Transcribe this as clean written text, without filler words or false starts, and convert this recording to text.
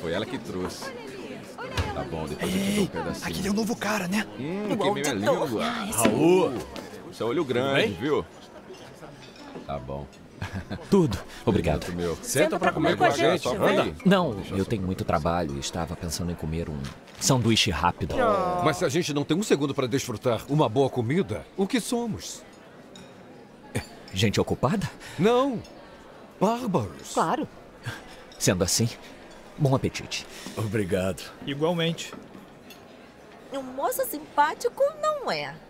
Foi ela que trouxe. Tá bom, depois eu te dou um pedacinho. Aquele é um novo cara, né? Igual que minha língua. Raul, seu olho grande, viu? Tá bom. Tudo. Obrigado. Senta pra comer com a gente. Não, eu tenho muito trabalho e estava pensando em comer um sanduíche rápido. Mas se a gente não tem um segundo para desfrutar uma boa comida, o que somos? Gente ocupada? Não. Bárbaros. Claro. Sendo assim, bom apetite. Obrigado. Igualmente. Um moço simpático não é.